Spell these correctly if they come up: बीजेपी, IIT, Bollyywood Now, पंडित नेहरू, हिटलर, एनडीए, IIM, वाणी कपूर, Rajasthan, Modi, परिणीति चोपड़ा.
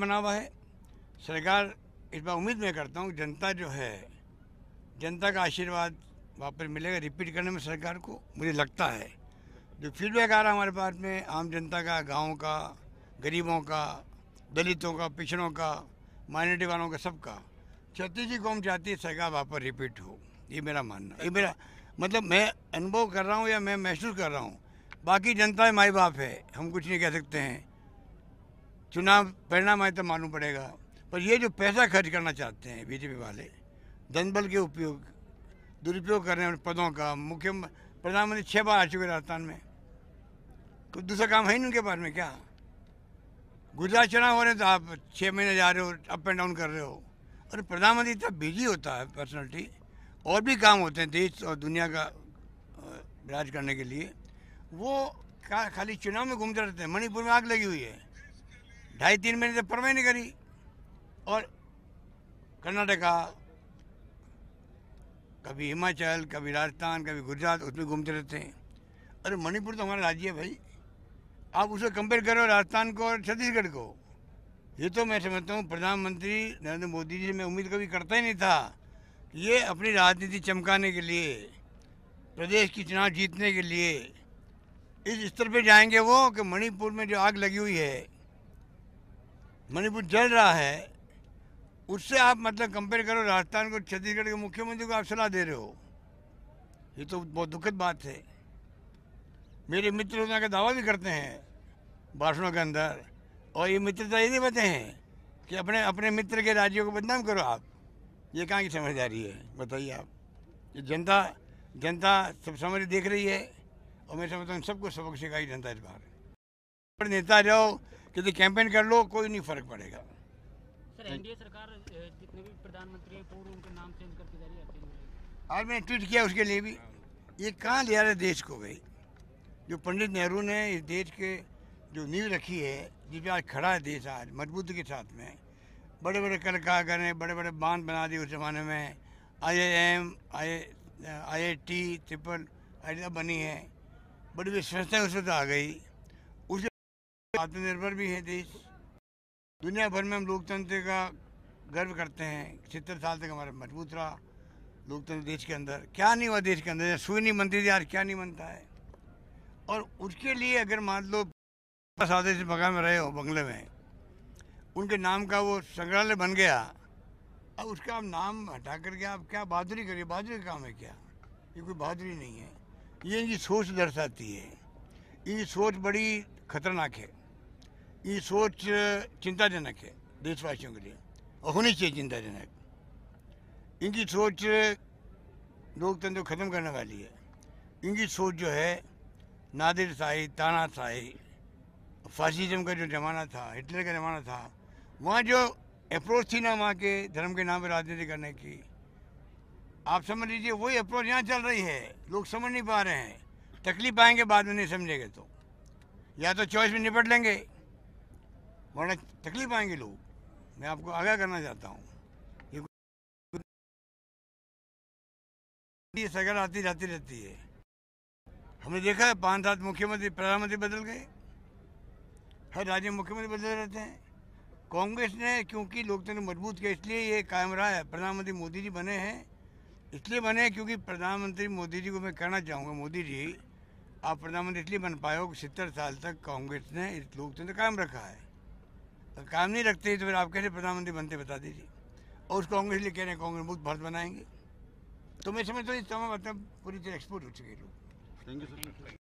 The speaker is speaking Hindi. बना हुआ है। सरकार इस बार उम्मीद मैं करता हूँ जनता जो है, जनता का आशीर्वाद वापस मिलेगा रिपीट करने में सरकार को। मुझे लगता है जो फीडबैक आ रहा है हमारे पास में आम जनता का, गाँव का, गरीबों का, दलितों का, पिछड़ों का, माइनॉरिटी वालों का, सबका, छत्तीस जी कौम चाहती है सरकार वापस रिपीट हो। ये मेरा मानना, ये मेरा मतलब मैं अनुभव कर रहा हूँ या मैं महसूस कर रहा हूँ। बाकी जनता माई बाप है, हम कुछ नहीं कह सकते हैं। चुनाव परिणाम आए तो मालूम पड़ेगा। पर ये जो पैसा खर्च करना चाहते हैं बीजेपी वाले, जनबल के उपयोग दुरुपयोग करने वाले पदों का, मुख्य प्रधानमंत्री 6 बार आ चुके राजस्थान में, कुछ दूसरा काम है नहीं उनके पास में। क्या गुजरात चुनाव हो रहे तो आप 6 महीने जा रहे हो, अप एंड डाउन कर रहे हो। और प्रधानमंत्री इतना बिजी होता है पर्सनैलिटी, और भी काम होते हैं देश और दुनिया का राज करने के लिए। वो खाली चुनाव में घूमते रहते हैं। मणिपुर में आग लगी हुई है, 2.5-3 महीने से परवाह नहीं करी। और कर्नाटका, कभी हिमाचल, कभी राजस्थान, कभी गुजरात, उसमें घूमते रहते हैं। अरे मणिपुर तो हमारा राज्य है भाई, आप उसको कंपेयर करो राजस्थान को और छत्तीसगढ़ को। ये तो मैं समझता हूँ प्रधानमंत्री नरेंद्र मोदी जी मैं उम्मीद कभी करता ही नहीं था ये अपनी राजनीति चमकाने के लिए, प्रदेश की चुनाव जीतने के लिए इस स्तर पे जाएंगे वो कि मणिपुर में जो आग लगी हुई है, मणिपुर जल रहा है, उससे आप मतलब कंपेयर करो राजस्थान को, छत्तीसगढ़ के मुख्यमंत्री को आप सलाह दे रहे हो। ये तो बहुत दुखद बात है। मेरे मित्र उतना का दावा भी करते हैं भाषणों के अंदर, और ये मित्रता ये नहीं बताते हैं कि अपने अपने मित्र के राज्यों को बदनाम करो आप। ये कहाँ की समझदारी है बताइए आप। ये जनता सब समझ देख रही है, और मैं समझता हूँ सबको सबक सिखाई जनता इस बार। नेता जाओ कि कैंपेन कर लो, कोई नहीं फर्क पड़ेगा। सर एनडीए सरकार जितने भी प्रधानमंत्री हैं पूर्व उनके नाम चेंज करती जा रही है। आज मैंने ट्वीट किया उसके लिए भी, ये कहाँ ले आ रहे देश को भाई। जो पंडित नेहरू ने इस देश के जो नींव रखी है, जिसमें आज खड़ा है देश आज मजबूती के साथ में, बड़े बड़े कल बड़े बड़े बांध बना दिए उस ज़माने में, IIM IIT बनी है, बड़ी बड़ी संस्थाएं उसमें आ गई। उससे आत्मनिर्भर भी है देश, दुनिया भर में हम लोकतंत्र का गर्व करते हैं। 70 साल तक हमारा मजबूत रहा लोकतंत्र देश के अंदर। क्या नहीं हुआ देश के अंदर, सुई नहीं बनती थी, आज क्या नहीं बनता है। और उसके लिए अगर मान लो सादे से बगा में रहे हो बंगले में, उनके नाम का वो संग्रहालय बन गया, अब उसका आप नाम हटा करके आप क्या बहादुरी करिए। बहादुरी का काम है क्या, ये कोई बहादुरी नहीं है। ये इनकी सोच दर्शाती है। ये सोच बड़ी खतरनाक है, ये सोच चिंताजनक है देशवासियों के लिए, और होनी चाहिए चिंताजनक। इनकी सोच लोकतंत्र को ख़त्म करने वाली है। इनकी सोच जो है नादिरशाही, तानाशाही, फासिज्म का जो ज़माना था, हिटलर का ज़माना था, वहाँ जो अप्रोच थी ना वहाँ के धर्म के नाम पर राजनीति करने की, आप समझ लीजिए वही अप्रोच यहाँ चल रही है। लोग समझ नहीं पा रहे हैं, तकलीफ आएंगे बाद में, नहीं समझेंगे तो या तो चॉइस में निपट लेंगे, वरना तकलीफ आएंगे लोग। मैं आपको आगाह करना चाहता हूँ ये सरकार आती जाती रहती है। हमने देखा है 5-7 मुख्यमंत्री प्रधानमंत्री बदल गए, हर राज्य में मुख्यमंत्री बदल रहते हैं। कांग्रेस ने क्योंकि लोकतंत्र मजबूत किया इसलिए ये कायम रहा है। प्रधानमंत्री मोदी जी बने हैं इसलिए बने, क्योंकि प्रधानमंत्री मोदी जी को मैं कहना चाहूँगा, मोदी जी आप प्रधानमंत्री इसलिए बन पाए हो कि 70 साल तक कांग्रेस ने इस लोकतंत्र कायम रखा है। अगर कायम नहीं रखते तो फिर आप कैसे प्रधानमंत्री बनते बता दीजिए। और उस कांग्रेस लिए कह रहे हैं कांग्रेस मुक्त भारत बनाएंगे, तो मैं समझता हूँ इस समय मतलब पूरी तरह एक्सपोर्ट हो चुके हैं लोग।